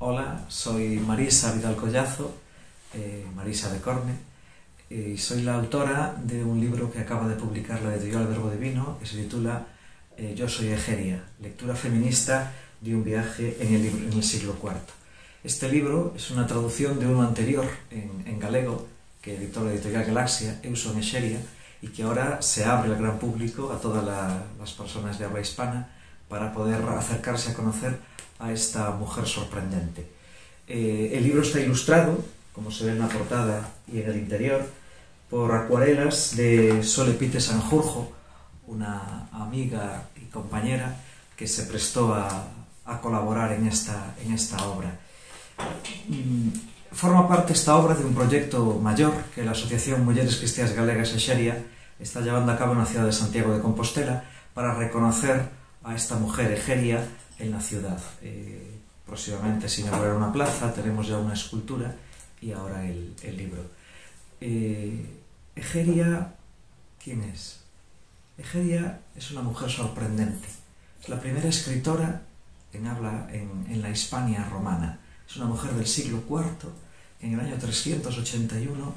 Hola, soy Marisa Vidal Collazo, Marisa de Corme, y soy la autora de un libro que acaba de publicar la editorial Verbo Divino, que se titula Yo soy Egeria, lectura feminista de un viaje en el siglo IV. Este libro es una traducción de uno anterior en galego, que editó la editorial Galaxia, Yo soy Egeria, y que ahora se abre al gran público, a todas las personas de habla hispana, para poder acercarse a conocer a esta mujer sorprendente. El libro está ilustrado, como se ve en la portada y en el interior, por acuarelas de Sole Pite Sanjurjo, una amiga y compañera que se prestó a colaborar en esta obra. Forma parte esta obra de un proyecto mayor que la Asociación Mujeres Cristianas Gallegas Egeria está llevando a cabo en la ciudad de Santiago de Compostela para reconocer a esta mujer egeria en la ciudad. Próximamente se inaugurará una plaza, tenemos ya una escultura y ahora el libro. Egeria, ¿quién es? Egeria es una mujer sorprendente. Es la primera escritora en la Hispania romana. Es una mujer del siglo IV que en el año 381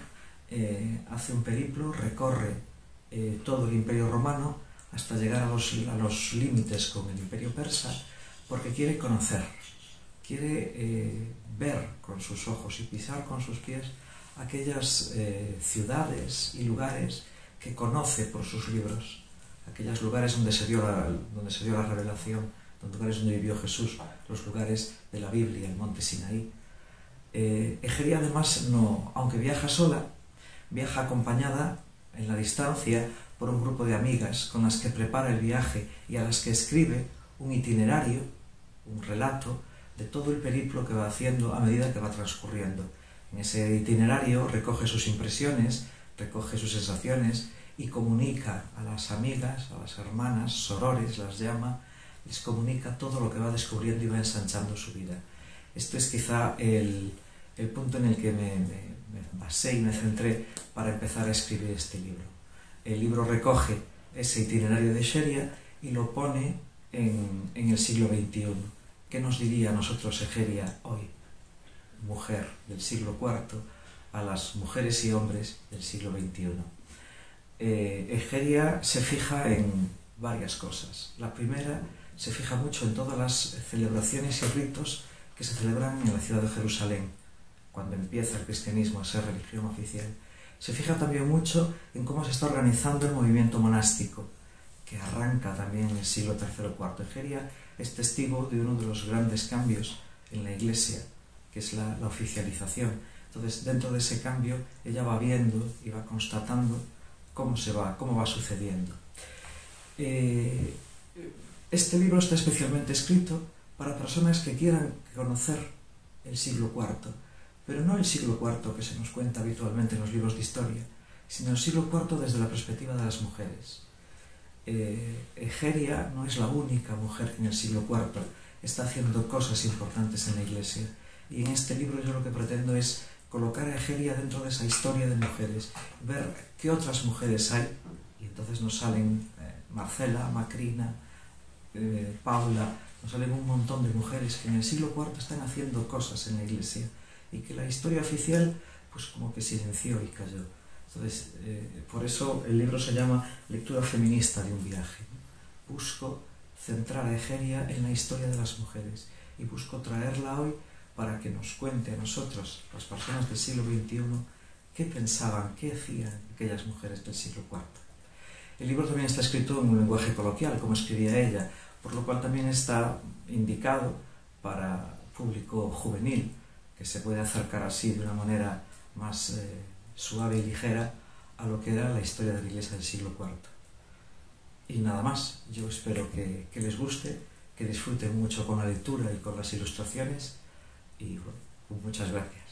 hace un periplo, recorre todo el Imperio Romano hasta llegar a los límites con el Imperio Persa, porque quiere conocer, quiere ver con sus ojos y pisar con sus pies aquellas ciudades y lugares que conoce por sus libros, aquellos lugares donde se dio la revelación, los lugares donde vivió Jesús, los lugares de la Biblia, el monte Sinaí. Egeria además, aunque viaja sola, viaja acompañada en la distancia por un grupo de amigas con las que prepara el viaje y a las que escribe un itinerario, un relato de todo el periplo que va haciendo a medida que va transcurriendo. En ese itinerario recoge sus impresiones, recoge sus sensaciones y comunica a las amigas, a las hermanas, sorores las llama, les comunica todo lo que va descubriendo y va ensanchando su vida. Este es quizá el punto en el que me basé y me centré para empezar a escribir este libro. El libro recoge ese itinerario de Egeria y lo pone en el siglo XXI. ¿Qué nos diría a nosotros Egeria hoy? Mujer del siglo IV a las mujeres y hombres del siglo XXI. Egeria se fija en varias cosas. La primera, se fija mucho en todas las celebraciones y ritos que se celebran en la ciudad de Jerusalén, cuando empieza el cristianismo a ser religión oficial. Se fija también mucho en cómo se está organizando el movimiento monástico, que arranca también en el siglo III o IV. Egeria es testigo de uno de los grandes cambios en la Iglesia, que es la oficialización. Entonces, dentro de ese cambio, ella va viendo y va constatando cómo va sucediendo. Este libro está especialmente escrito para personas que quieran conocer el siglo IV, pero no el siglo IV que se nos cuenta habitualmente en los libros de historia, sino el siglo IV desde la perspectiva de las mujeres. Egeria no es la única mujer que en el siglo IV está haciendo cosas importantes en la Iglesia, y en este libro yo lo que pretendo es colocar a Egeria dentro de esa historia de mujeres, ver qué otras mujeres hay, y entonces nos salen Marcela, Macrina, Paula, nos salen un montón de mujeres que en el siglo IV están haciendo cosas en la Iglesia y que la historia oficial pues como que silenció y cayó. Entonces, por eso el libro se llama Lectura feminista de un viaje. Busco centrar a Egeria en la historia de las mujeres y busco traerla hoy para que nos cuente a nosotros, las personas del siglo XXI, qué pensaban, qué hacían aquellas mujeres del siglo IV. El libro también está escrito en un lenguaje coloquial, como escribía ella, por lo cual también está indicado para público juvenil, que se puede acercar así de una manera más suave y ligera a lo que era la historia de la Iglesia del siglo IV. Y nada más, yo espero que les guste, que disfruten mucho con la lectura y con las ilustraciones, y bueno, muchas gracias.